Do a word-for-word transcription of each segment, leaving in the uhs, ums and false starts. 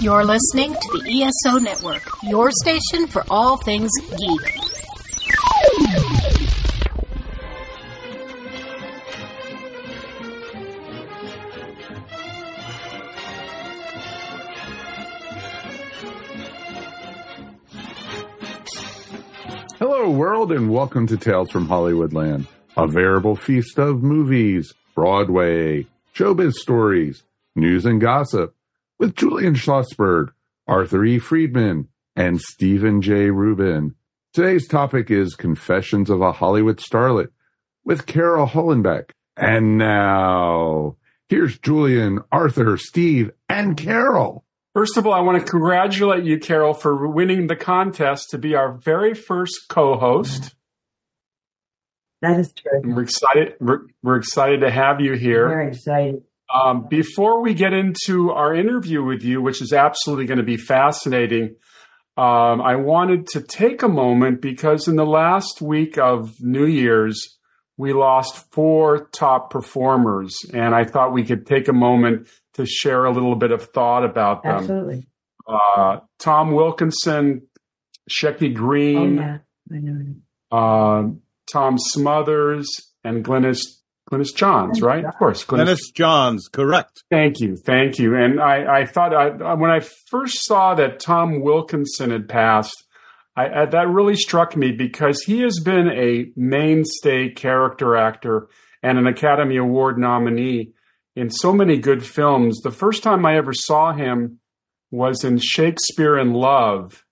You're listening to the E S O Network, your station for all things geek. Hello, world, and welcome to Tales from Hollywoodland, a veritable feast of movies, Broadway, showbiz stories, news and gossip, with Julian Schlossberg, Arthur E. Friedman, and Stephen J. Rubin. Today's topic is Confessions of a Hollywood Starlet with Carol Hollenbeck. And now, here's Julian, Arthur, Steve, and Carol. First of all, I want to congratulate you, Carol, for winning the contest to be our very first co-host. That is true. We're excited. We're, we're excited to have you here. We're excited. Um, before we get into our interview with you, which is absolutely going to be fascinating, um, I wanted to take a moment because in the last week of New Year's, we lost four top performers, and I thought we could take a moment to share a little bit of thought about them. Absolutely. Uh, Tom Wilkinson, Shecky Greene, oh, yeah. I know. Uh, Tom Smothers, and Glynis Glynis Johns, right? Of course. Glynis. Dennis Johns, correct. Thank you. Thank you. And I, I thought I, when I first saw that Tom Wilkinson had passed, I, I, that really struck me because he has been a mainstay character actor and an Academy Award nominee in so many good films. The first time I ever saw him was in Shakespeare in Love.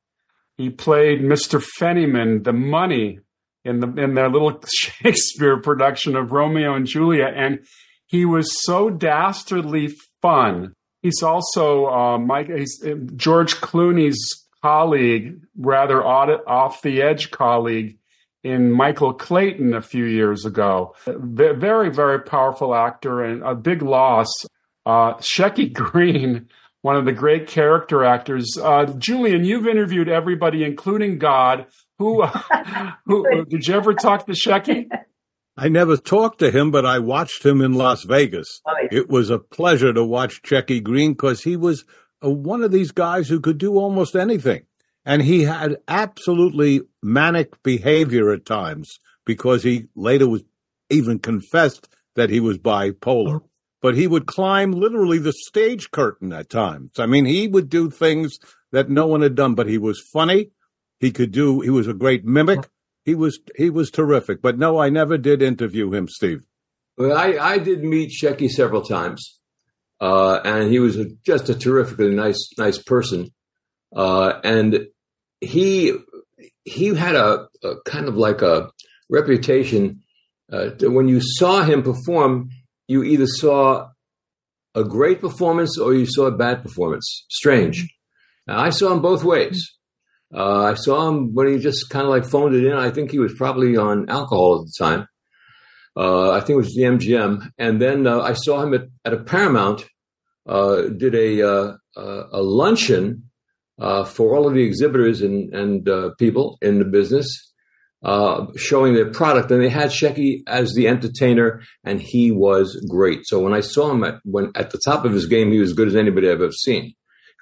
He played Mister Fennyman, the money, in the in their little Shakespeare production of Romeo and Juliet, and he was so dastardly fun. He's also uh, Mike, he's, uh, George Clooney's colleague, rather off the edge colleague, in Michael Clayton a few years ago. Very, very powerful actor and a big loss. Uh, Shecky Greene, one of the great character actors. Uh, Julian, you've interviewed everybody, including God. Who, uh, who uh, did you ever talk to Shecky? I never talked to him, but I watched him in Las Vegas. Oh, yeah. It was a pleasure to watch Shecky Greene because he was uh, one of these guys who could do almost anything. And he had absolutely manic behavior at times because he later was even confessed that he was bipolar. Oh. But he would climb literally the stage curtain at times. I mean, he would do things that no one had done, but he was funny. He could do, he was a great mimic. He was, he was terrific. But no, I never did interview him, Steve. Well, I, I did meet Shecky several times. Uh, and he was a, just a terrifically nice, nice person. Uh, and he, he had a, a kind of like a reputation. Uh, that when you saw him perform, you either saw a great performance or you saw a bad performance. Strange. Now, I saw him both ways. Uh, I saw him when he just kind of like phoned it in. I think he was probably on alcohol at the time. Uh, I think it was the M G M. And then uh, I saw him at, at a Paramount, uh, did a, uh, a luncheon uh, for all of the exhibitors and, and uh, people in the business, uh, showing their product. And they had Shecky as the entertainer, and he was great. So when I saw him at, when, at the top of his game, he was as good as anybody I've ever seen.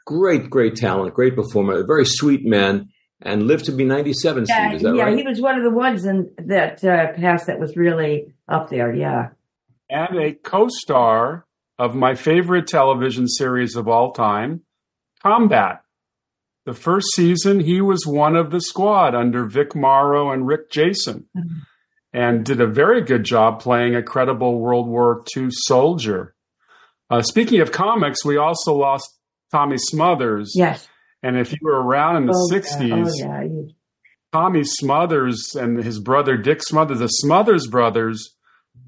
Great, great talent, great performer, a very sweet man, and lived to be ninety-seven, Steve, is that yeah, right? Yeah, he was one of the ones in that uh, past that was really up there, yeah. And a co-star of my favorite television series of all time, Combat. The first season, he was one of the squad under Vic Morrow and Rick Jason, mm-hmm. and did a very good job playing a credible World War Two soldier. Uh, speaking of comics, we also lost Tommy Smothers. Yes. And if you were around in the oh, sixties, yeah. Oh, yeah. Tommy Smothers and his brother Dick Smothers, the Smothers brothers,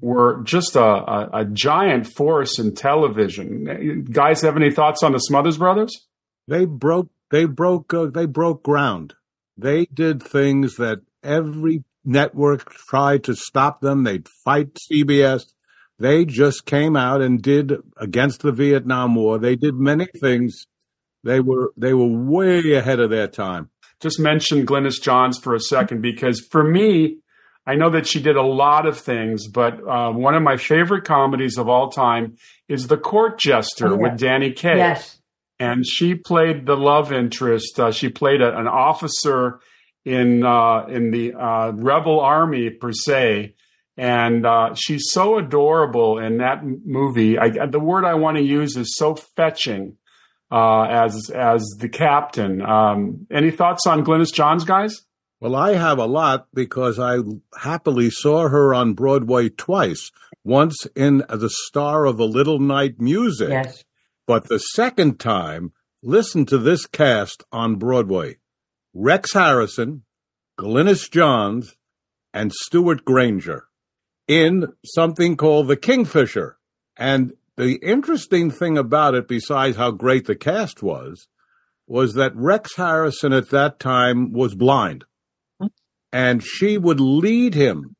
were just a, a, a giant force in television. Guys, have any thoughts on the Smothers brothers? They broke. They broke. Uh, they broke ground. They did things that every network tried to stop them. They'd fight C B S. They just came out and did against the Vietnam War. They did many things. They were they were way ahead of their time. Just mention Glynis Johns for a second, because for me, I know that she did a lot of things, but uh, one of my favorite comedies of all time is The Court Jester oh, yes. with Danny Kaye. Yes. And she played the love interest. Uh, she played a, an officer in uh, in the uh, rebel army, per se. And uh, she's so adorable in that movie. I, the word I want to use is so fetching uh, as as the captain. Um, any thoughts on Glynis Johns, guys? Well, I have a lot because I happily saw her on Broadway twice. Once in The Star of A Little Night Music. Yes. But the second time, listen to this cast on Broadway. Rex Harrison, Glynis Johns, and Stuart Granger, in something called The Kingfisher. And the interesting thing about it, besides how great the cast was, was that Rex Harrison at that time was blind. And she would lead him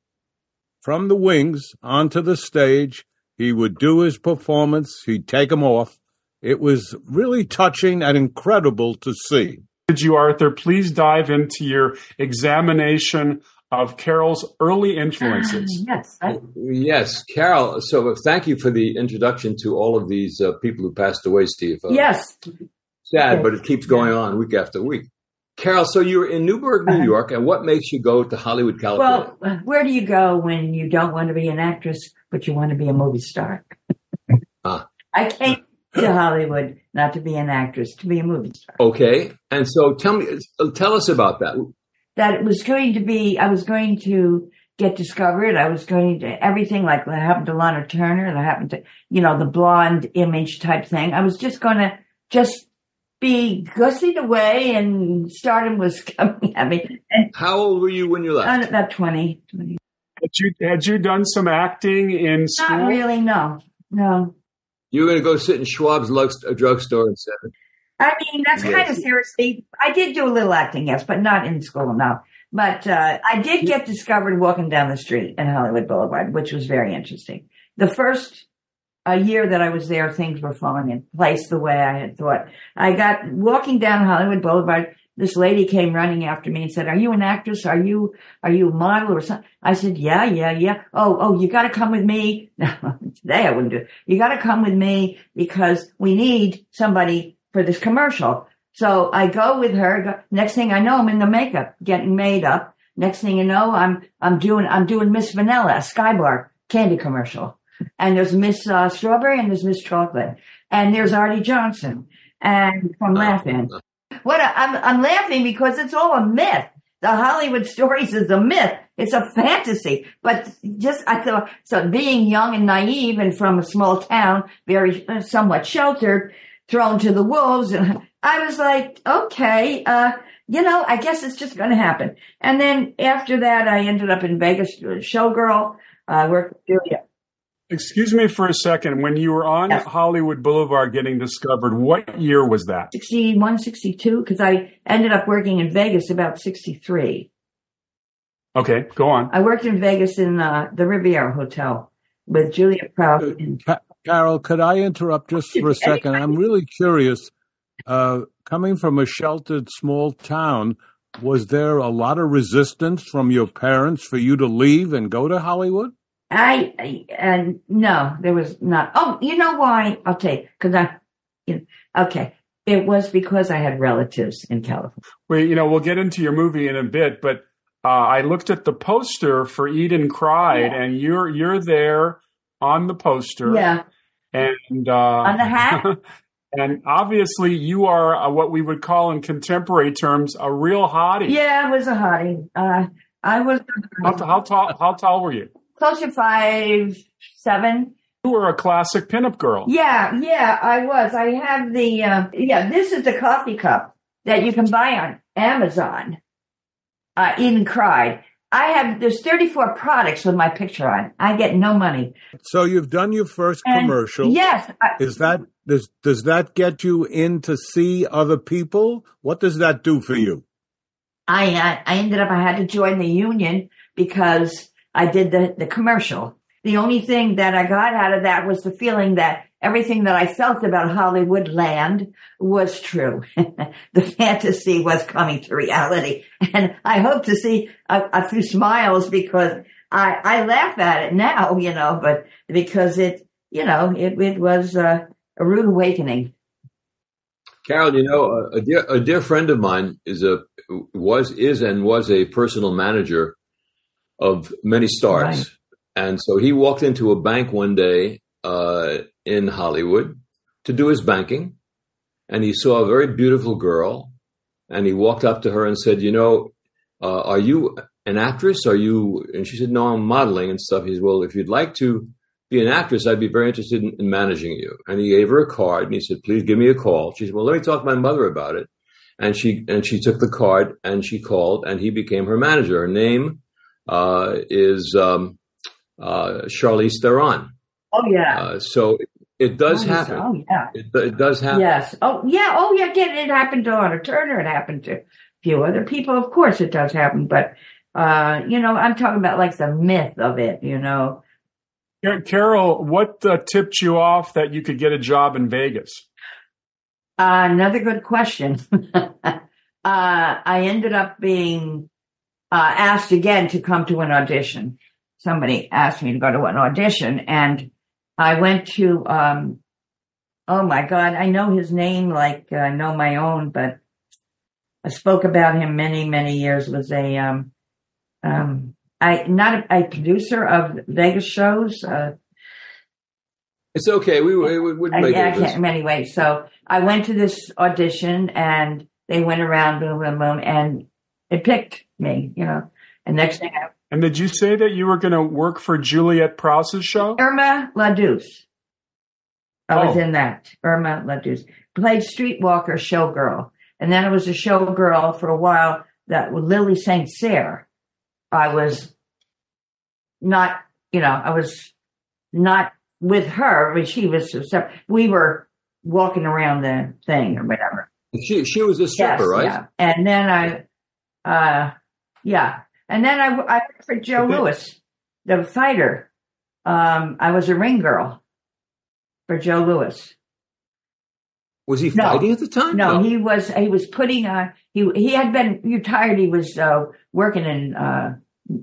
from the wings onto the stage. He would do his performance. He'd take him off. It was really touching and incredible to see. Could you, Arthur, please dive into your examination of Carol's early influences? Uh, yes. I- yes, Carol. So thank you for the introduction to all of these uh, people who passed away, Steve. Uh, yes. Sad, yes. But it keeps going on week after week. Carol, so you were in Newburg, New York, and what makes you go to Hollywood, California? Well, where do you go when you don't want to be an actress, but you want to be a movie star? uh. I came to Hollywood not to be an actress, to be a movie star. Okay, and so tell me, tell us about that. That it was going to be, I was going to get discovered. I was going to, everything like that happened to Lana Turner, that happened to, you know, the blonde image type thing. I was just going to just be gussied away, and stardom was coming at me. How old were you when you left? About twenty. twenty. Had you had you done some acting in school? Not really, no, no. You were going to go sit in Schwab's drugstore and seven. I mean, that's yes. kind of seriously. I did do a little acting, yes, but not in school, no. But uh, I did get discovered walking down the street in Hollywood Boulevard, which was very interesting. The first A year that I was there, things were falling in place the way I had thought. I got walking down Hollywood Boulevard. This lady came running after me and said, "Are you an actress? Are you are you a model or something?" I said, "Yeah, yeah, yeah." "Oh, oh, you got to come with me." No, today I wouldn't do it. "You got to come with me because we need somebody for this commercial." So I go with her. Go, next thing I know, I'm in the makeup, getting made up. Next thing you know, I'm I'm doing I'm doing Miss Vanilla, a Skybar candy commercial. And there's Miss uh, Strawberry and there's Miss Chocolate. And there's Artie Johnson. And I'm laughing. What a, I'm, I'm laughing because it's all a myth. The Hollywood stories is a myth. It's a fantasy. But just, I thought, so being young and naive and from a small town, very uh, somewhat sheltered, thrown to the wolves. And I was like, okay, uh, you know, I guess it's just going to happen. And then after that, I ended up in Vegas, showgirl. I uh, worked with Julia. Excuse me for a second. When you were on yes. Hollywood Boulevard getting discovered, what year was that? sixty-one, sixty-two, because I ended up working in Vegas about sixty-three. Okay, go on. I worked in Vegas in uh, the Riviera Hotel with Julia Prout. Uh, and- Ca- Carol, could I interrupt just for a second? I'm really curious. Uh, coming from a sheltered small town, was there a lot of resistance from your parents for you to leave and go to Hollywood? I, I and no, there was not. Oh, you know why? I'll tell you. Because I, you know, okay, it was because I had relatives in California. Well, you know, we'll get into your movie in a bit, but uh, I looked at the poster for Eden Cried, yeah. and you're you're there on the poster, yeah, and uh, on the hat, and obviously you are uh, what we would call in contemporary terms a real hottie. Yeah, I was a hottie. Uh, I was. How, t- how tall? How tall were you? Close to five, seven. You were a classic pinup girl. Yeah, yeah, I was. I have the, uh, yeah, this is the coffee cup that you can buy on Amazon. Uh, Eden Cried. I have, there's thirty-four products with my picture on. I get no money. So you've done your first and commercial. Yes. I, is that, does, does that get you in to see other people? What does that do for you? I uh, I ended up, I had to join the union because I did the, the commercial. The only thing that I got out of that was the feeling that everything that I felt about Hollywood land was true. The fantasy was coming to reality. And I hope to see a, a few smiles because I, I laugh at it now, you know, but because it, you know, it, it was a, a rude awakening. Carol, you know, a, a dear a dear friend of mine is a was is and was a personal manager of many stars, right. And so he walked into a bank one day uh, in Hollywood to do his banking, and he saw a very beautiful girl, and he walked up to her and said, "You know, uh, are you an actress? Are you?" And she said, "No, I'm modeling and stuff." He said, "Well, if you'd like to be an actress, I'd be very interested in, in managing you." And he gave her a card and he said, "Please give me a call." She said, "Well, let me talk to my mother about it." And she, and she took the card and she called and he became her manager. Her name, uh, is, um, uh, Charlize Theron. Oh yeah. Uh, so it, it does oh, happen. Oh yeah. It, it does happen. Yes. Oh yeah. Oh yeah. Again, it happened to Lana Turner. It happened to a few other people. Of course it does happen, but, uh, you know, I'm talking about like the myth of it, you know. Carol, what uh, tipped you off that you could get a job in Vegas? Uh, another good question. uh, I ended up being uh, asked again to come to an audition. Somebody asked me to go to an audition, and I went to, um, oh, my God, I know his name like I uh, know my own, but I spoke about him many, many years, was a um, um I not a, a producer of Vegas shows. Uh, it's okay. We we wouldn't make I, I can't, anyway. So I went to this audition, and they went around, boom, boom, boom, and it picked me. You know, and next thing. I, and did you say that you were going to work for Juliette Prowse's show? Irma LaDuce. I oh. was in that. Irma LaDuce played Streetwalker showgirl, and then I was a showgirl for a while. That with Lily Saint Cyr. I was not, you know, I was not with her. I mean, she was, we were walking around the thing or whatever. She she was a stripper, yes, right? Yeah. And then I, uh, yeah. And then I, I worked for Joe Louis, the fighter. Um, I was a ring girl for Joe Louis. Was he fighting no. at the time? No, no, he was. He was putting on. He he had been retired. He was uh, working in uh,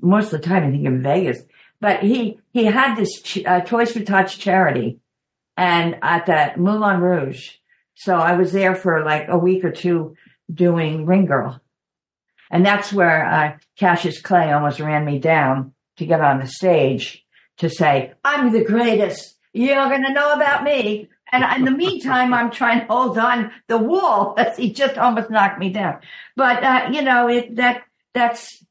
most of the time, I think, in Vegas. But he he had this ch- uh, Toys for Tots charity, and at the Moulin Rouge. So I was there for like a week or two doing Ring Girl, and that's where uh, Cassius Clay almost ran me down to get on the stage to say, "I'm the greatest. You're going to know about me." And in the meantime, I'm trying to hold on the wall as he just almost knocked me down. But, uh, you know, it, that that's.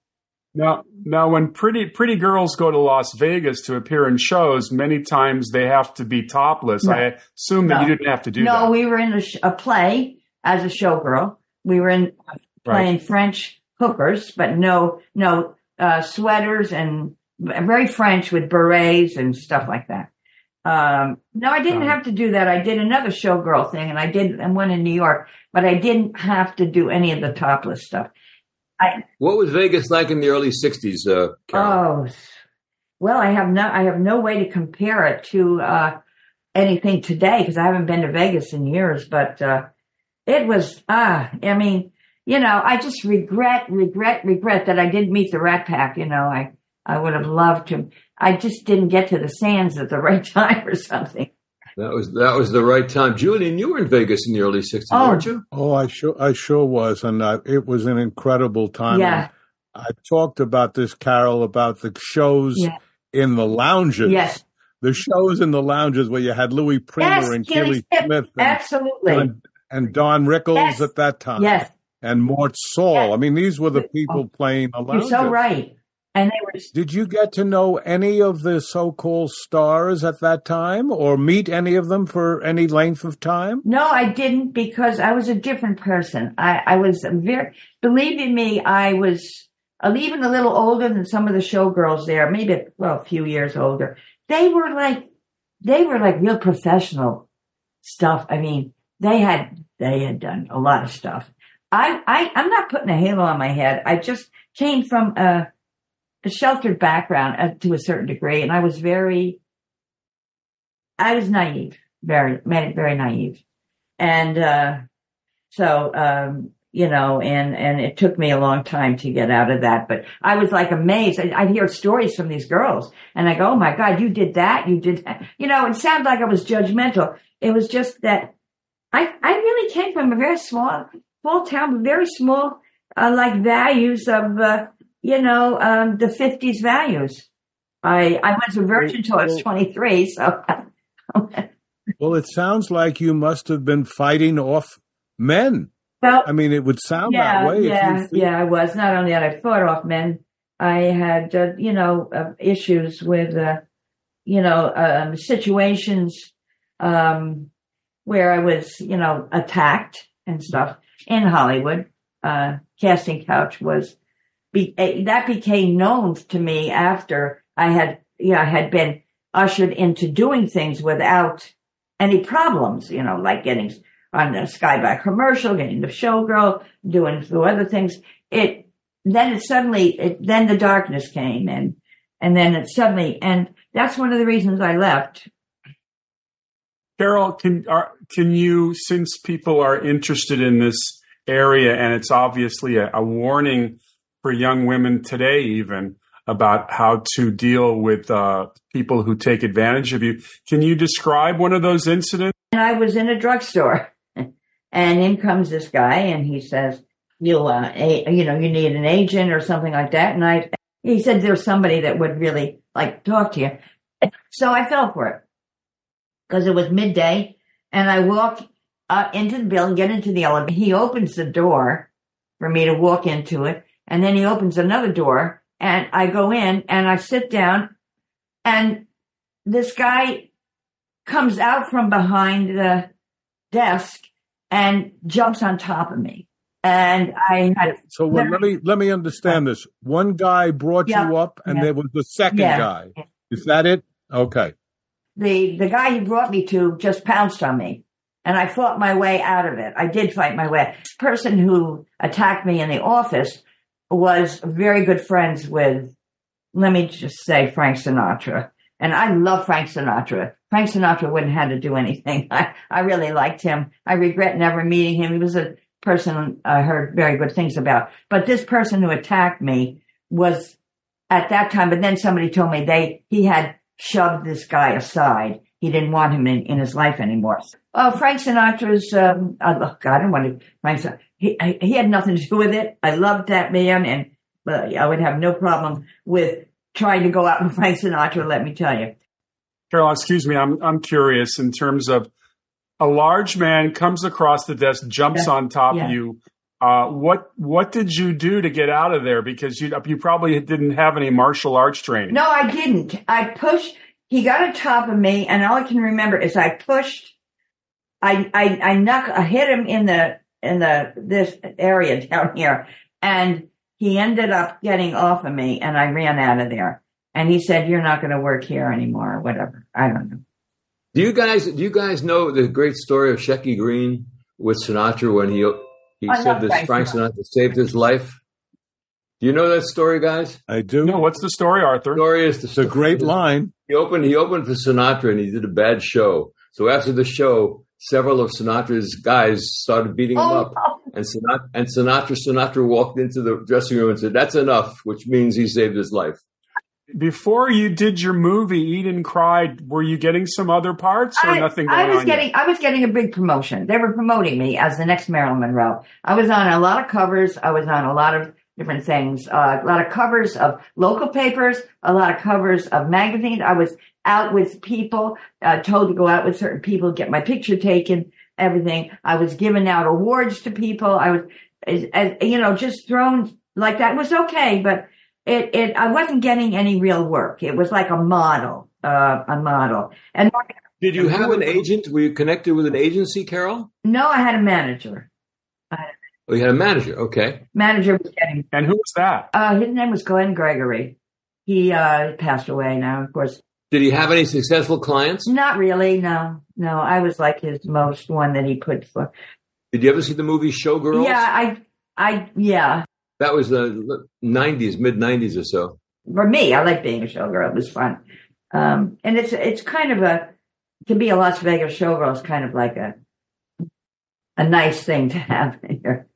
Now, now when pretty pretty girls go to Las Vegas to appear in shows, many times they have to be topless. No. I assume that no. you didn't have to do no, that. No, we were in a, sh- a play as a showgirl. We were in uh, playing right. French hookers, but no, no uh, sweaters and very French with berets and stuff like that. Um, no, I didn't um, have to do that. I did another showgirl thing and I did and one in New York, but I didn't have to do any of the topless stuff. I, what was Vegas like in the early sixties? Uh, Carol? Oh, well, I have no, I have no way to compare it to, uh, anything today because I haven't been to Vegas in years, but, uh, it was, ah, uh, I mean, you know, I just regret, regret, regret that I didn't meet the Rat Pack. You know, I, I would have loved to. I just didn't get to the Sands at the right time or something. That was that was the right time. Julian, you were in Vegas in the early sixties, oh. weren't you? Oh, I sure I sure was, and I, it was an incredible time. Yeah. I talked about this, Carol, about the shows yeah. in the lounges. Yes. The shows in the lounges where you had Louis Prima yes, and Kelly Smith. And, absolutely. And, and Don Rickles yes. at that time. Yes. And Mort Saul. Yes. I mean, these were the people oh. playing the lounges. You're so right. And they were. Did you get to know any of the so-called stars at that time or meet any of them for any length of time? No, I didn't because I was a different person. I, I was very, believe in me, I was even a little older than some of the showgirls there, maybe, well, a few years older. They were like, they were like real professional stuff. I mean, they had, they had done a lot of stuff. I, I, I'm not putting a halo on my head. I just came from a, a sheltered background uh, to a certain degree. And I was very, I was naive, very, very naive. And, uh, so, um, you know, and, and it took me a long time to get out of that, but I was like amazed. I, I'd hear stories from these girls and I go, "Oh my God, you did that. You did that." You know, it sounded like I was judgmental. It was just that I, I really came from a very small, small town, very small, uh, like values of, uh, you know, um, the fifties values. I, I was a virgin until I was twenty-three, so. Well, it sounds like you must have been fighting off men. Well, I mean, it would sound yeah, that way. Yeah, if you yeah, I was. Not only that I fought off men, I had, uh, you know, uh, issues with, uh, you know, um, situations um, where I was, you know, attacked and stuff in Hollywood. Uh, casting couch was, be- that became known to me after I had, you know, I had been ushered into doing things without any problems, you know, like getting on the Skyback commercial, getting the showgirl, doing the other things. It, then it suddenly, it, then the darkness came and, and then it suddenly, and that's one of the reasons I left. Carol, can, are, can you, since people are interested in this area, and it's obviously a, a warning for young women today, even, about how to deal with uh, people who take advantage of you. Can you describe one of those incidents? And I was in a drugstore, and in comes this guy, and he says, "You'll, uh, a- you know, you need an agent or something like that." And I, he said, "There's somebody that would really like talk to you." So I fell for it because it was midday, and I walk uh, into the building, get into the elevator. He opens the door for me to walk into it, and then he opens another door. And I go in and I sit down, and this guy comes out from behind the desk and jumps on top of me. And I had so well, let me let me understand this. One guy brought yeah, you up, and yeah. there was the second yeah. guy. Is that it? Okay. The the guy he brought me to just pounced on me, and I fought my way out of it. I did fight my way. The person who attacked me in the office was very good friends with, let me just say, Frank Sinatra. And I love Frank Sinatra. Frank Sinatra wouldn't have to do anything. I, I really liked him. I regret never meeting him. He was a person I heard very good things about. But this person who attacked me was at that time, but then somebody told me they he had shoved this guy aside. He didn't want him in, in his life anymore. Oh, Frank Sinatra's, um, oh, God, I don't want to, Frank Sinatra. He, he had nothing to do with it. I loved that man, and well, I would have no problem with trying to go out with Frank Sinatra, let me tell you. Carol, excuse me, I'm I'm curious in terms of a large man comes across the desk, jumps yeah. on top yeah. of you. Uh, what what did you do to get out of there? Because you you probably didn't have any martial arts training. No, I didn't. I pushed. He got on top of me, and all I can remember is I pushed. I I I, knocked, I hit him in the... in the this area down here, and he ended up getting off of me, and I ran out of there. And he said, "You're not going to work here anymore," or whatever. I don't know. Do you guys do you guys know the great story of Shecky Greene with Sinatra when he he I said this Frank Sinatra. Sinatra saved his life? Do you know that story, guys? I do. No, what's the story, Arthur? The story is the story. It's a great line. He opened he opened for Sinatra, and he did a bad show. So after the show, several of Sinatra's guys started beating him oh, up, no. and, Sinatra, and Sinatra Sinatra walked into the dressing room and said, "That's enough," which means he saved his life. Before you did your movie, Eden Cried, were you getting some other parts or I, nothing going I was on getting, yet? I was getting a big promotion. They were promoting me as the next Marilyn Monroe. I was on a lot of covers. I was on a lot of different things, uh, a lot of covers of local papers, a lot of covers of magazines. I was out with people, uh, told to go out with certain people, get my picture taken, everything. I was giving out awards to people. I was, as, as, you know, just thrown like that. It was okay, but it, it, I wasn't getting any real work. It was like a model, uh, a model. And did you have an agent? Were you connected with an agency, Carol? No, I had a manager. I had a Oh, you had a manager, okay. Manager was getting... And who was that? Uh, his name was Glenn Gregory. He uh, passed away now, of course. Did he have any successful clients? Not really, no. No, I was like his most one that he put for. Did you ever see the movie Showgirls? Yeah, I... I yeah. That was the nineties, mid-nineties or so. For me, I like being a showgirl. It was fun. Um, and it's it's kind of a... To be a Las Vegas showgirl is kind of like a, a nice thing to have here.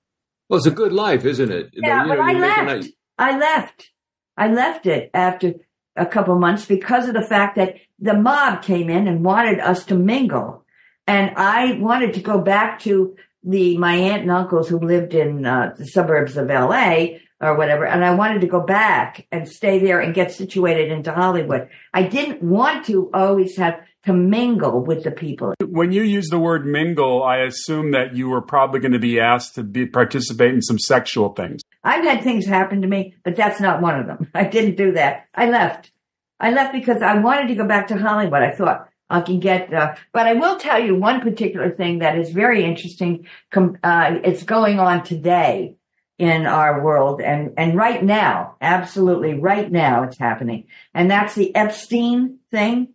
Well, it's a good life, isn't it? Yeah, you know, but I left. Nice... I left. I left it after a couple months because of the fact that the mob came in and wanted us to mingle. And I wanted to go back to the my aunt and uncles who lived in uh, the suburbs of L A or whatever, and I wanted to go back and stay there and get situated into Hollywood. I didn't want to always have to mingle with the people. When you use the word mingle, I assume that you were probably going to be asked to be participate in some sexual things. I've had things happen to me, but that's not one of them. I didn't do that. I left. I left because I wanted to go back to Hollywood. I thought I can get, uh, but I will tell you one particular thing that is very interesting. Com- uh, it's going on today in our world and, and right now, absolutely right now it's happening. And that's the Epstein thing.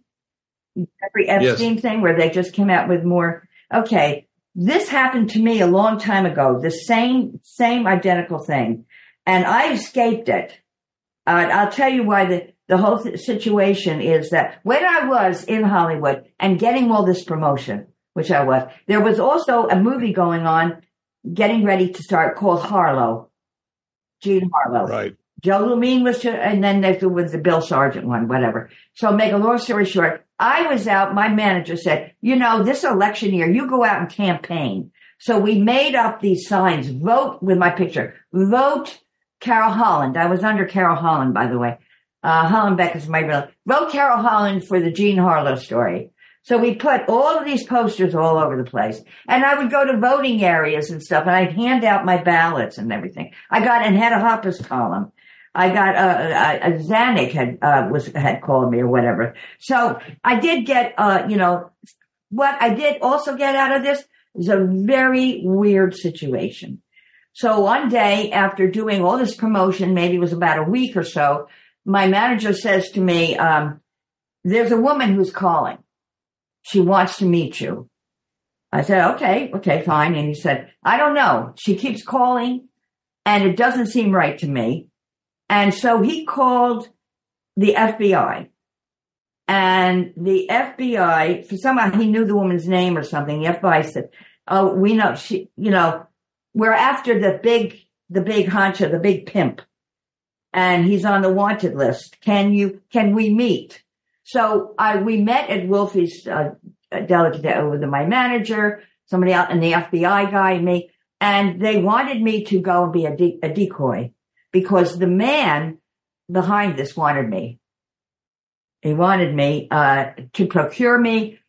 Every Epstein yes. thing where they just came out with more. Okay, this happened to me a long time ago. The same, same identical thing. And I escaped it. Uh, I'll tell you why the, the whole th- situation is that when I was in Hollywood and getting all this promotion, which I was, there was also a movie going on getting ready to start called Harlow. Jean Harlow. Right. Joe Louis was, to, and then there was the Bill Sargent one, whatever. So make a long story short, I was out, my manager said, you know, this election year, you go out and campaign. So we made up these signs, vote with my picture, vote Carol Holland. I was under Carol Holland, by the way. Uh, Hollenbeck is my real, vote Carol Holland for the Jean Harlow story. So we put all of these posters all over the place. And I would go to voting areas and stuff, and I'd hand out my ballots and everything. I got and had a Hoppers column. I got a, a, a Zanuck had uh, was had called me or whatever. So I did get, uh, you know, what I did also get out of this is a very weird situation. So one day after doing all this promotion, maybe it was about a week or so, my manager says to me, um, "There's a woman who's calling. She wants to meet you." I said, "Okay, okay, fine." And he said, "I don't know. She keeps calling, and it doesn't seem right to me." And so he called the F B I, and the F B I, for somehow he knew the woman's name or something. The F B I said, "Oh, we know she, you know, we're after the big, the big honcho, the big pimp, and he's on the wanted list. Can you, can we meet?" So I, we met at Wolfie's, uh, delicate with my manager, somebody else, and the F B I guy and me, and they wanted me to go and be a, de- a decoy. Because the man behind this wanted me. He wanted me uh, to procure me,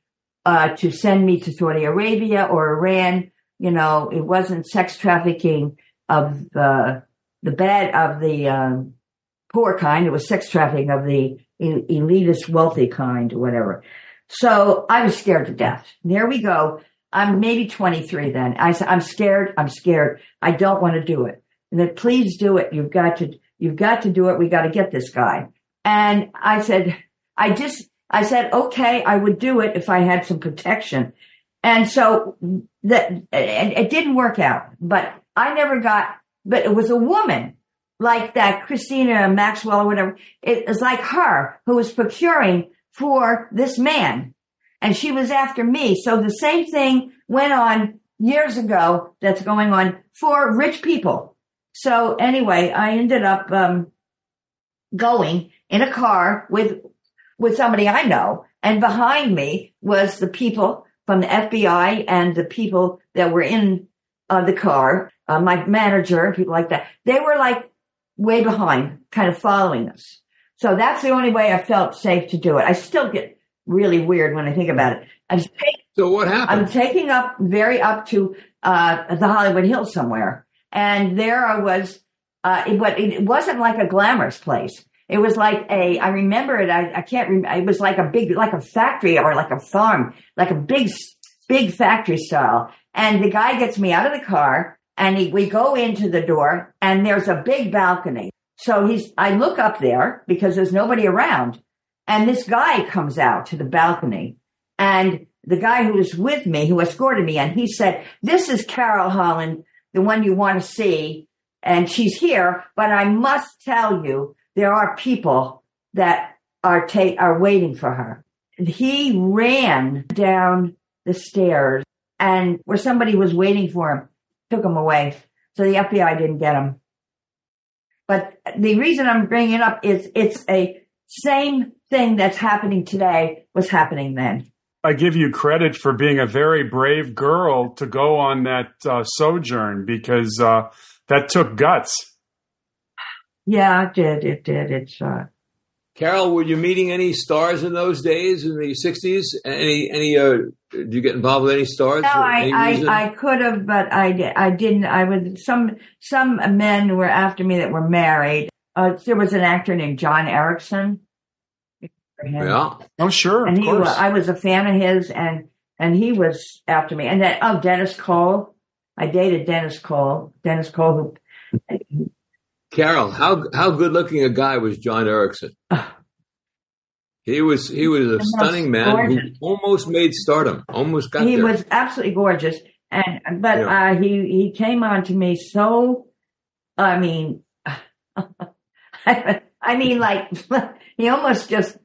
uh, to send me to Saudi Arabia or Iran. You know, it wasn't sex trafficking of uh, the bad, of the um, poor kind. It was sex trafficking of the elitist, wealthy kind or whatever. So I was scared to death. There we go. I'm maybe twenty-three then. I said, I'm scared. I'm scared. I don't want to do it. And that, please do it. You've got to, you've got to do it. We got to get this guy. And I said, I just, I said, okay, I would do it if I had some protection. And so that, and it didn't work out, but I never got, but it was a woman like that, Christina Maxwell or whatever. It was like her who was procuring for this man, and she was after me. So the same thing went on years ago that's going on for rich people. So anyway, I ended up um going in a car with with somebody I know, and behind me was the people from the F B I and the people that were in uh, the car, uh, my manager, people like that. They were like way behind, kind of following us. So that's the only way I felt safe to do it. I still get really weird when I think about it. I'm taking, so what happened? I'm taking up very up to uh the Hollywood Hills somewhere. And there I was, uh, it, but it wasn't like a glamorous place. It was like a, I remember it, I, I can't remember, it was like a big, like a factory or like a farm, like a big, big factory style. And the guy gets me out of the car and he, we go into the door and there's a big balcony. So he's, I look up there because there's nobody around. And this guy comes out to the balcony, and the guy who was with me, who escorted me, and he said, "This is Carol Holland, the one you want to see, and she's here, but I must tell you, there are people that are ta- are waiting for her." And he ran down the stairs, and where somebody was waiting for him, took him away. So the F B I didn't get him. But the reason I'm bringing it up is it's a same thing that's happening today was happening then. I give you credit for being a very brave girl to go on that uh, sojourn, because uh, that took guts. Yeah, it did. It did. It's uh... Carol, were you meeting any stars in those days, in the sixties? Any, any? Uh, did you get involved with any stars? No, I, any I, I could have, but I, I didn't. I was some some men were after me that were married. Uh, there was an actor named John Ericson. Yeah. Oh, sure. And of he course. Was, I was a fan of his, and and he was after me. And then oh, Dennis Cole. I dated Dennis Cole. Dennis Cole, who. Carol, how how good looking a guy was John Ericson? He was he was a stunning man who almost made stardom, almost got there. He was absolutely gorgeous, and but yeah. uh, he he came on to me so, I mean, I, I mean like he almost just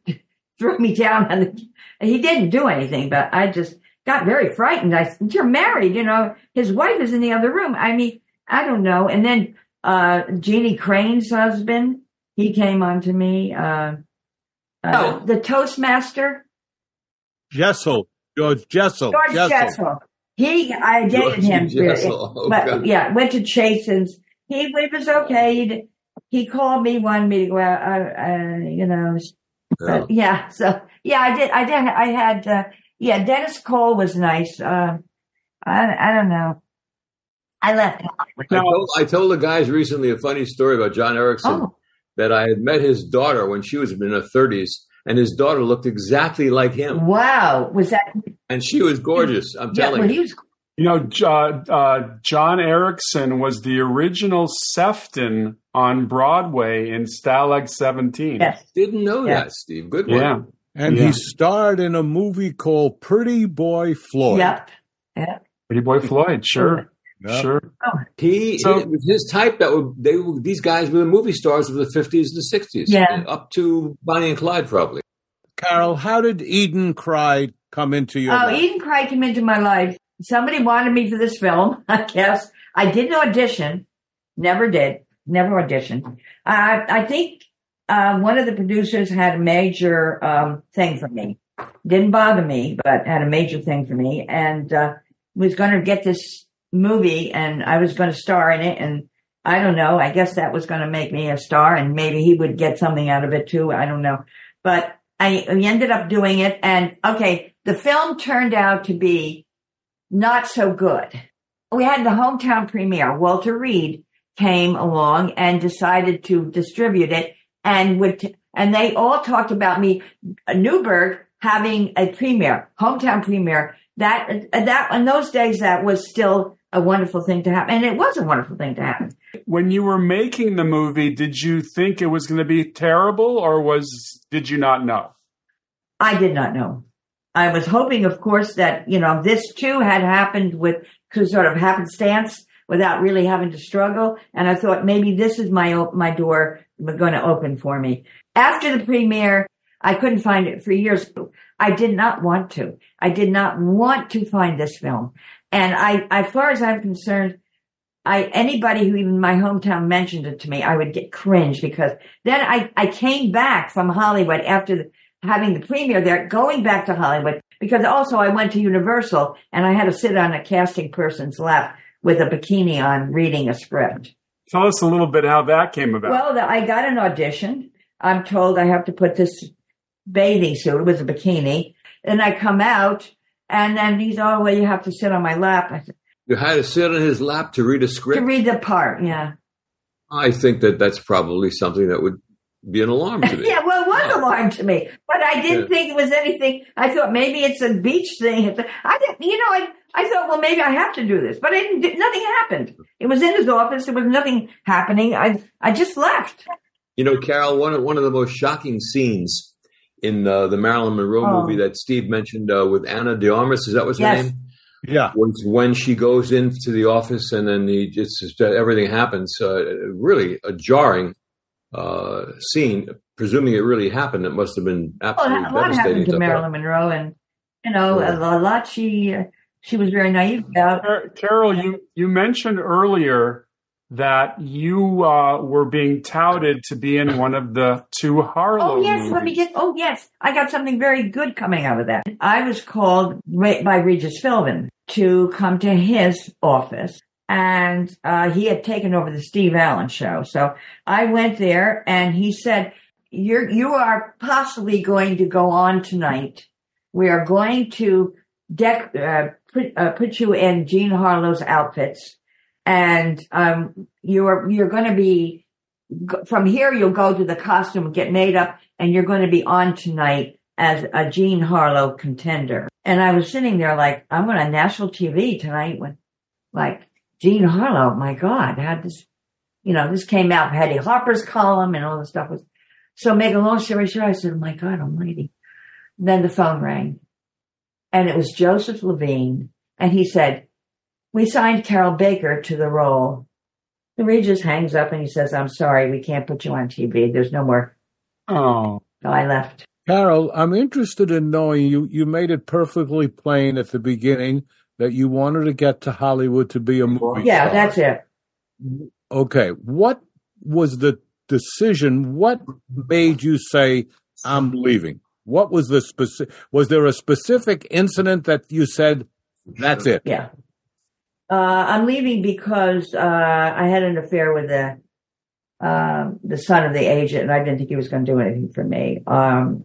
threw me down. On the, he didn't do anything, but I just got very frightened. I said, "You're married, you know." His wife is in the other room. I mean, I don't know, and then. Uh, Jeannie Crane's husband, he came on to me. Uh, uh, oh. The Toastmaster. Jessel. George Jessel. George Jessel. Jessel. He, I dated George him. Jessel. Oh, but God. Yeah, went to Chasen's. He, he was okay. He'd, he called me one meeting. Well, I, I, you know, yeah. yeah. So, yeah, I did. I did. I had, uh, yeah, Dennis Cole was nice. Uh, I, I don't know. I left. No. I, told, I told the guys recently a funny story about John Ericson oh. that I had met his daughter when she was in her thirties, and his daughter looked exactly like him. Wow, was that? And she was gorgeous. I'm yeah, telling well, you. Was... You know, uh, uh, John Ericson was the original Sefton on Broadway in Stalag seventeen. Yes. Didn't know yes. that, Steve. Good one. Yeah, and yeah. he starred in a movie called Pretty Boy Floyd. Yep. Yep. Pretty Boy Floyd. Sure. Yep. Sure. Oh. He, so, he his type that would they were, these guys were the movie stars of the fifties and the sixties, yeah. up to Bonnie and Clyde probably. Carol, how did Eden Cried come into your? Oh, life? Eden Cried came into my life. Somebody wanted me for this film. I guess I didn't audition. Never did. Never auditioned. I, I think uh, one of the producers had a major um, thing for me. Didn't bother me, but had a major thing for me, and uh, was going to get this. Movie and I was going to star in it, and I don't know, I guess that was going to make me a star, and maybe he would get something out of it too, I don't know, but I ended up doing it. And okay, the film turned out to be not so good. We had the hometown premiere. Walter Reed came along and decided to distribute it, and would t- and they all talked about me, Newburg having a premiere, hometown premiere. That that in those days that was still a wonderful thing to happen. And it was a wonderful thing to happen. When you were making the movie, did you think it was going to be terrible, or was did you not know? I did not know. I was hoping, of course, that, you know, this too had happened with sort of happenstance without really having to struggle. And I thought maybe this is my my door going to open for me. After the premiere, I couldn't find it for years. I did not want to. I did not want to find this film. And I, as far as I'm concerned, I, anybody who even my hometown mentioned it to me, I would get cringe, because then I, I came back from Hollywood after the, having the premiere there, going back to Hollywood, because also I went to Universal and I had to sit on a casting person's lap with a bikini on reading a script. Tell us a little bit how that came about. Well, I got an audition. I'm told I have to put this bathing suit with a bikini, and I come out, and then he's, oh, well, you have to sit on my lap. I said, you had to sit on his lap to read a script? To read the part, yeah. I think that that's probably something that would be an alarm to me. Yeah, well, it was an yeah. alarm to me, but I didn't yeah. think it was anything. I thought maybe it's a beach thing. I didn't, you know, I, I thought, well, maybe I have to do this, but I didn't, nothing happened. It was in his office. There was nothing happening. I, I just left. You know, Carol, one of, one of the most shocking scenes in uh, the Marilyn Monroe oh. movie that Steve mentioned uh, with Anna de Armas, is that was her yes. name? Yeah. Was when she goes into the office and then he just, just everything happens. Uh, really a jarring uh, scene. Presuming it really happened, it must have been absolutely well, a lot devastating. Happened to Marilyn Monroe, and you know yeah. a lot she uh, she was very naive about. Carol, you you mentioned earlier that you uh, were being touted to be in one of the two Harlow movies. Oh, yes, movies. Let me get, oh, yes, I got something very good coming out of that. I was called by Regis Philbin to come to his office, and uh, he had taken over the Steve Allen show. So I went there, and he said, You're, you are possibly going to go on tonight. We are going to deck, uh, put, uh, put you in Jean Harlow's outfits. And, um, you're, you're going to be from here. You'll go to the costume, get made up, and you're going to be on tonight as a Jean Harlow contender. And I was sitting there like, I'm on national T V tonight with like Jean Harlow. My God, how this, you know, this came out Hattie Harper's column and all the stuff was. So make a long story short, I said, oh my God, almighty. And then the phone rang and it was Joseph Levine. And he said, we signed Carol Baker to the role. The Regis hangs up and he says, I'm sorry, we can't put you on T V. There's no more. Oh. So I left. Carol, I'm interested in knowing you. You made it perfectly plain at the beginning that you wanted to get to Hollywood to be a movie yeah, star. That's it. Okay. What was the decision? What made you say, I'm leaving? What was the specific, was there a specific incident that you said, that's it? Yeah. Uh, I'm leaving because, uh, I had an affair with the, uh, the son of the agent and I didn't think he was going to do anything for me. Um,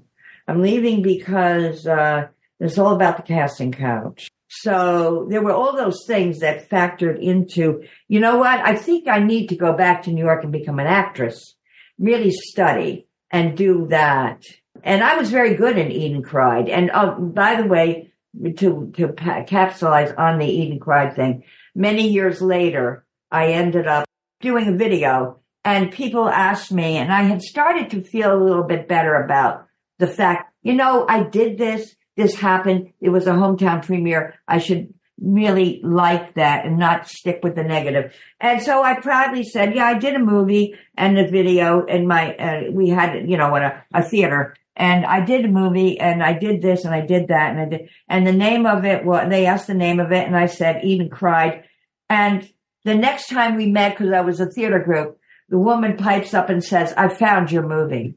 I'm leaving because, uh, it's all about the casting couch. So there were all those things that factored into, you know what? I think I need to go back to New York and become an actress, really study and do that. And I was very good in Eden Cried. And, uh, by the way, to to capitalize on the Eden Cried thing. Many years later, I ended up doing a video, and people asked me, and I had started to feel a little bit better about the fact, you know, I did this, this happened, it was a hometown premiere, I should really like that and not stick with the negative. And so I proudly said, yeah, I did a movie and a video, and my uh, we had, you know, a, a theater. And I did a movie and I did this and I did that and I did, and the name of it was, they asked the name of it and I said, Eden Cried. And the next time we met, cause I was a theater group, the woman pipes up and says, I found your movie.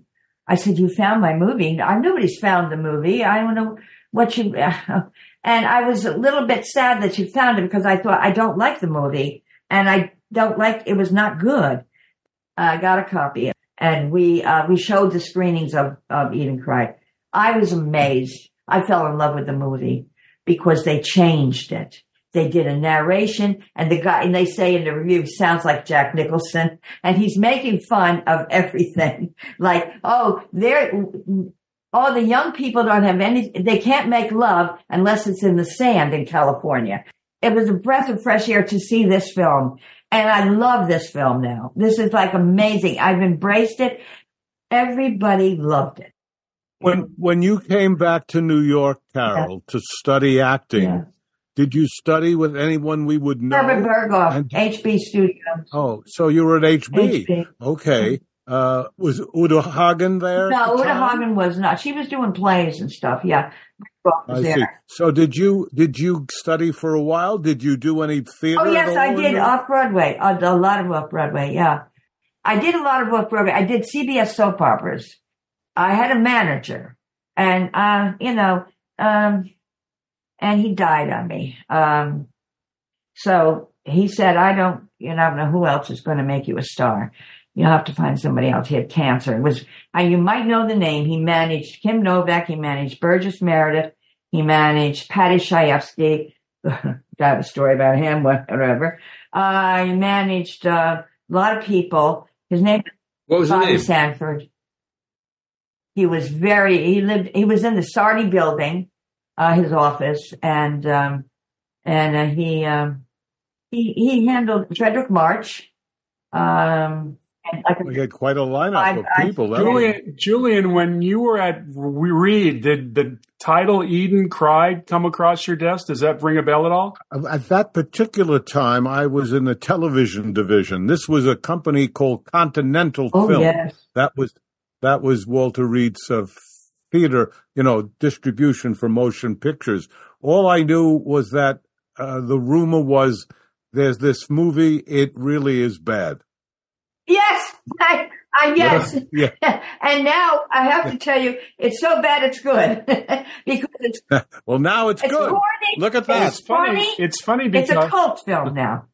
I said, you found my movie? I, nobody's found the movie. I don't know what you, and I was a little bit sad that you found it because I thought I don't like the movie and I don't like, it was not good. I got a copy. And we, uh, we showed the screenings of, of Eden Cried. I was amazed. I fell in love with the movie because they changed it. They did a narration and the guy, and they say in the review, he sounds like Jack Nicholson and he's making fun of everything. Like, oh, they're, all the young people don't have any, they can't make love unless it's in the sand in California. It was a breath of fresh air to see this film. And I love this film now. This is like amazing. I've embraced it. Everybody loved it. When when you came back to New York, Carol, yeah. to study acting, yeah. did you study with anyone we would know? Herbert Berghoff, and, H B Studios. Oh, so you were at H B. H B. Okay. Uh, was Uta Hagen there? No, the Uta Hagen was not. She was doing plays and stuff, yeah. I see. So did you did you study for a while? Did you do any theater? Oh yes, I did off Broadway. A lot of off Broadway. Yeah, I did a lot of off Broadway. I did C B S soap operas. I had a manager, and uh, you know, um, and he died on me. Um, so he said, "I don't, you know, I don't know who else is going to make you a star. You'll have to find somebody else." He had cancer. It was, and you might know the name. He managed Kim Novak. He managed Burgess Meredith. He managed Patty Chayefsky. I have a story about him, whatever. Uh, he managed uh, a lot of people. His name what was Bobby his name? Sanford. He was very, he lived, he was in the Sardi building, uh, his office, and um, and uh, he, um, he he handled Frederick March. Um, Like a, we had quite a lineup I, of people. I, Julian, Julian, when you were at Reed, did the title Eden Cried come across your desk? Does that ring a bell at all? At that particular time, I was in the television division. This was a company called Continental oh, Film. Yes. That was that was Walter Reed's uh, theater, you know, distribution for motion pictures. All I knew was that uh, the rumor was there's this movie, It Really Is Bad. Yes, I, I yes. Yeah. And now I have to tell you, it's so bad it's good. Because it's well, now it's, it's good. Corny. Look at that. It's funny. It's funny because it's a cult film now.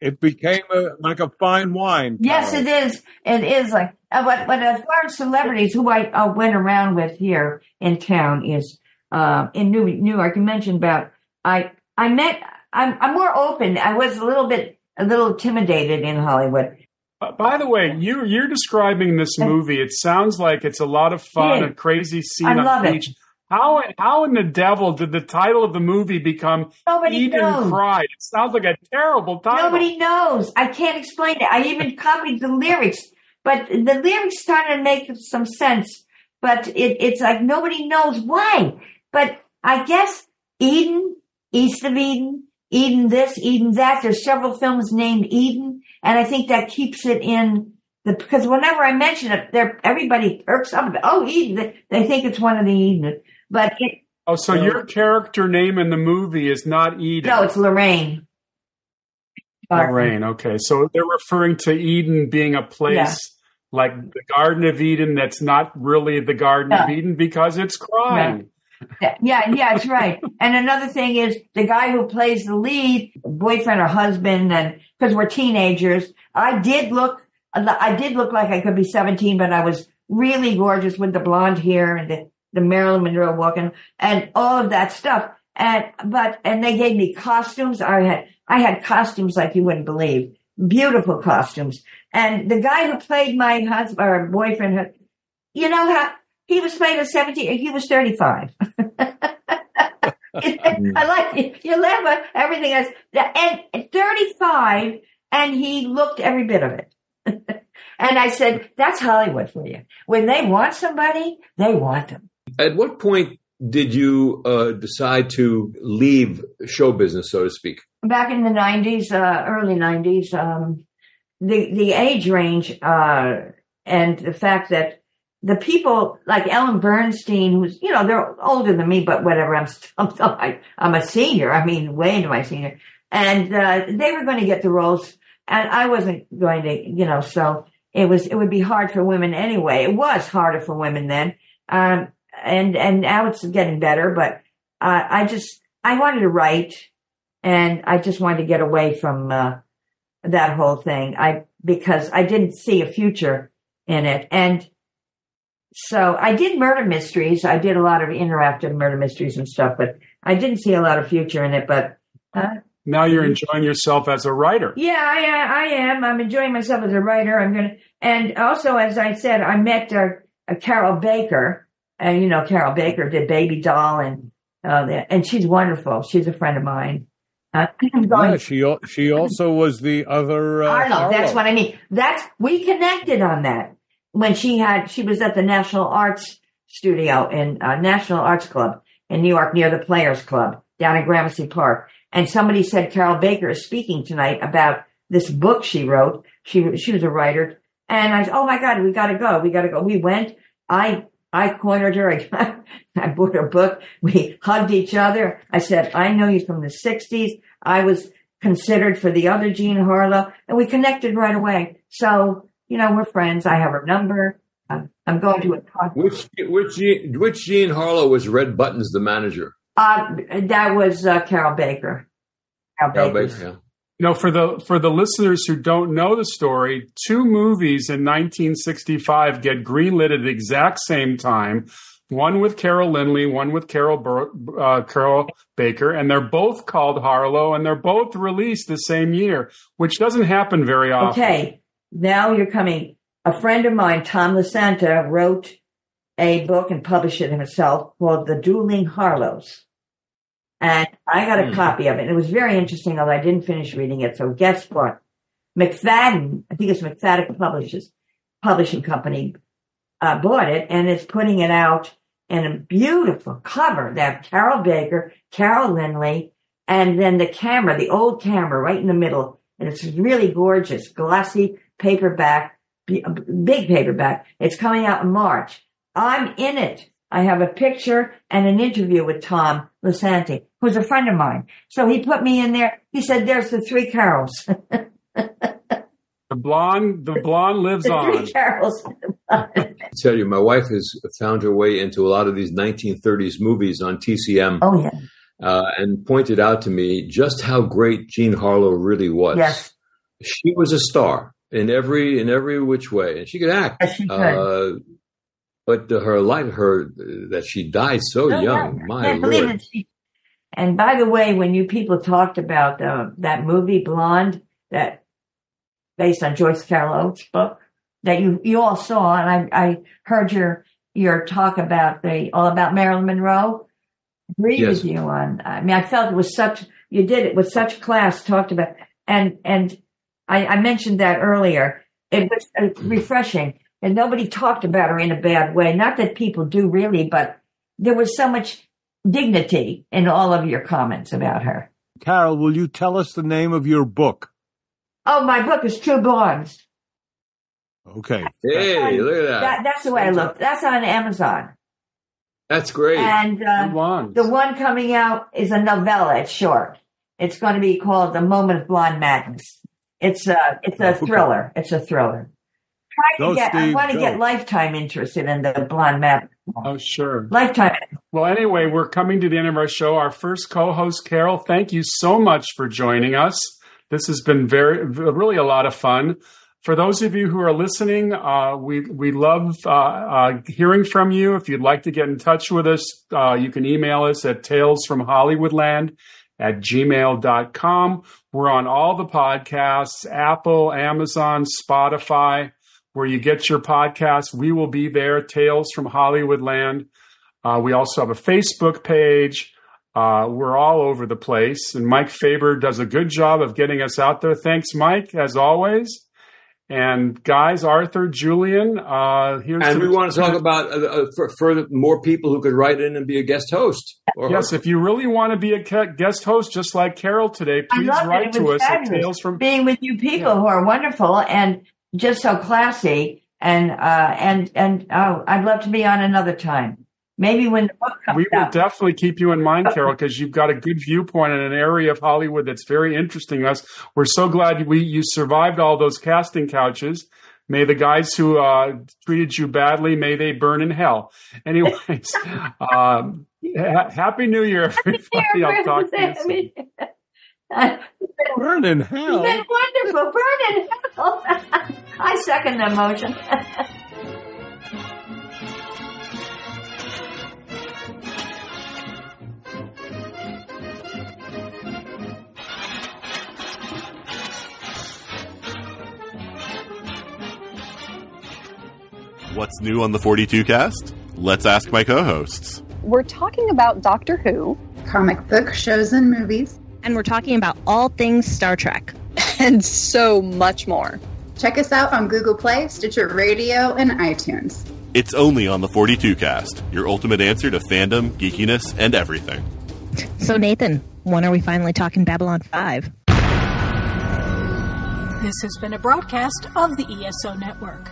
It became a, like a fine wine. Yes, it is. It is like uh, what what as far as celebrities who I uh, went around with here in town is uh, in New York. You mentioned about I I met. I'm I'm more open. I was a little bit a little intimidated in Hollywood. Uh, by the way, you you're describing this movie. It sounds like it's a lot of fun, yeah. a crazy scene I love on the beach. It. How how in the devil did the title of the movie become Nobody Eden knows. Cried? It sounds like a terrible title. Nobody knows. I can't explain it. I even copied the lyrics, but the lyrics started to make some sense. But it, it's like nobody knows why. But I guess Eden, East of Eden, Eden this, Eden that. There's several films named Eden, and I think that keeps it in. The, because whenever I mention it, everybody perks up. Oh, Eden! They think it's one of the Eden. But it, oh, so uh, your character name in the movie is not Eden. No, it's Lorraine. Lorraine, okay. So they're referring to Eden being a place yeah. like the Garden of Eden that's not really the Garden no. of Eden because it's crime. Right. Yeah, yeah, it's right. And another thing is the guy who plays the lead, boyfriend or husband, and because we're teenagers, I did look, I did look like I could be seventeen, but I was really gorgeous with the blonde hair and the the Marilyn Monroe walking and all of that stuff. And, but, and they gave me costumes. I had, I had costumes like you wouldn't believe. Beautiful costumes. And the guy who played my husband or boyfriend, you know how he was playing at seventeen, he was thirty-five. I like it. You laugh at everything else. And thirty-five, and he looked every bit of it. And I said, that's Hollywood for you. When they want somebody, they want them. At what point did you uh, decide to leave show business, so to speak? Back in the nineties, uh, early nineties, um, the the age range uh, and the fact that the people like Ellen Bernstein, who's, you know, they're older than me, but whatever, I'm I'm, I, I'm a senior. I mean, way into my senior. And uh, they were going to get the roles, and I wasn't going to, you know, so it was it would be hard for women anyway. It was harder for women then. Um And and now it's getting better, but uh, I just I wanted to write, and I just wanted to get away from uh, that whole thing. I because I didn't see a future in it, and so I did murder mysteries. I did a lot of interactive murder mysteries and stuff, but I didn't see a lot of future in it. But uh, now you're enjoying yourself as a writer. Yeah, I I am. I'm enjoying myself as a writer. I'm gonna, and also as I said, I met uh, uh, Carroll Baker. And, you know, Carol Baker did Baby Doll, and uh, and she's wonderful. She's a friend of mine. Uh, I'm going, yeah, she she also was the other uh, Harlow, Harlow. That's what I mean. That's we connected on that when she had she was at the National Arts Studio in uh, National Arts Club in New York near the Players Club down in Gramercy Park, and somebody said Carol Baker is speaking tonight about this book she wrote. She she was a writer, and I said, oh my God, we got to go, we got to go. We went. I. I cornered her. I, I bought her book. We hugged each other. I said, I know you from the sixties. I was considered for the other Jean Harlow, and we connected right away. So, you know, we're friends. I have her number. I'm, I'm going to a talk. Which, which, which Jean Harlow was Red Buttons the manager? Uh, that was uh, Carol Baker. Carol, Carol Baker, yeah. You know, for the for the listeners who don't know the story, two movies in nineteen sixty-five get greenlit at the exact same time. One with Carol Lindley, one with Carol Bur- uh, Carol Baker, and they're both called Harlow, and they're both released the same year, which doesn't happen very often. Okay, now you're coming. A friend of mine, Tom LaSanta, wrote a book and published it himself called The Dueling Harlows. And I got a copy of it. And it was very interesting, although I didn't finish reading it. So guess what? McFadden, I think it's McFadden Publishers, Publishing Company, uh, bought it and is putting it out in a beautiful cover. They have Carol Baker, Carol Lindley, and then the camera, the old camera right in the middle. And it's really gorgeous, glossy paperback, big paperback. It's coming out in March. I'm in it. I have a picture and an interview with Tom Lisanti, who's a friend of mine. So he put me in there. He said, there's the three Carols. The blonde, the blonde lives the on. Three Carols. I tell you, my wife has found her way into a lot of these nineteen thirties movies on T C M. Oh, yeah. Uh, and pointed out to me just how great Jean Harlow really was. Yes. She was a star in every in every which way, and she could act. Yes, she could. Uh, but her life, her that she died so oh, young. Yeah. My I Lord. Believe it. She, and by the way, when you people talked about uh, that movie Blonde, that based on Joyce Carol Oates' book that you you all saw, and I I heard your your talk about the all about Marilyn Monroe. Agree yes. with you on. I mean, I felt it was such. You did it with such class. Talked about and and I, I mentioned that earlier. It was uh, refreshing, and nobody talked about her in a bad way. Not that people do really, but there was so much dignity in all of your comments about her. Carol, will you tell us the name of your book? Oh, my book is True Blondes. Okay. Hey, on, look at that. that. That's the way I look. That's on Amazon. That's great. And uh, the one coming out is a novella. It's short. It's going to be called The Moment of Blonde Madness. It's a, it's a thriller. It's a thriller. Try to get, I want to get Lifetime interested in the Blonde Madness. Oh, sure. Lifetime. Well, anyway, we're coming to the end of our show. Our first co-host, Carol, thank you so much for joining us. This has been very, really a lot of fun. For those of you who are listening, uh, we we love uh, uh, hearing from you. If you'd like to get in touch with us, uh, you can email us at tales from hollywoodland at gmail dot com. We're on all the podcasts, Apple, Amazon, Spotify, where you get your podcasts. We will be there, Tales from Hollywoodland. Uh, we also have a Facebook page. Uh, we're all over the place. And Mike Faber does a good job of getting us out there. Thanks, Mike, as always. And guys, Arthur, Julian, uh, here's and we want to talk about uh, for, for more people who could write in and be a guest host. Or yes, host. If you really want to be a guest host, just like Carol today, please write to us at Tales from being with you people yeah. who are wonderful and just so classy. And uh, and and oh, I'd love to be on another time. Maybe when the book comes out. We will out. definitely keep you in mind, Carol, because you've got a good viewpoint in an area of Hollywood that's very interesting to us. We're so glad we you survived all those casting couches. May the guys who uh, treated you badly, may they burn in hell. Anyways, um, ha- Happy New Year, everybody. I'll talk to you soon. Burn in hell. It's been wonderful. Burn in hell. I second that motion. What's new on the forty-two cast? Let's ask my co-hosts. We're talking about Doctor Who, comic book shows and movies, and we're talking about all things Star Trek, and so much more. Check us out on Google Play, Stitcher Radio, and iTunes. It's only on the forty-two cast, your ultimate answer to fandom, geekiness, and everything. So Nathan, when are we finally talking Babylon five? This has been a broadcast of the E S O Network.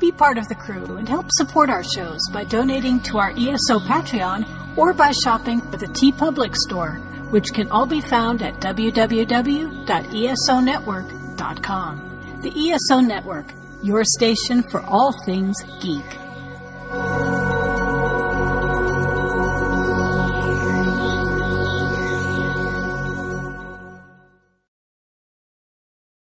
Be part of the crew and help support our shows by donating to our E S O Patreon or by shopping for the TeePublic store, which can all be found at w w w dot e s o network dot com. The E S O Network, your station for all things geek.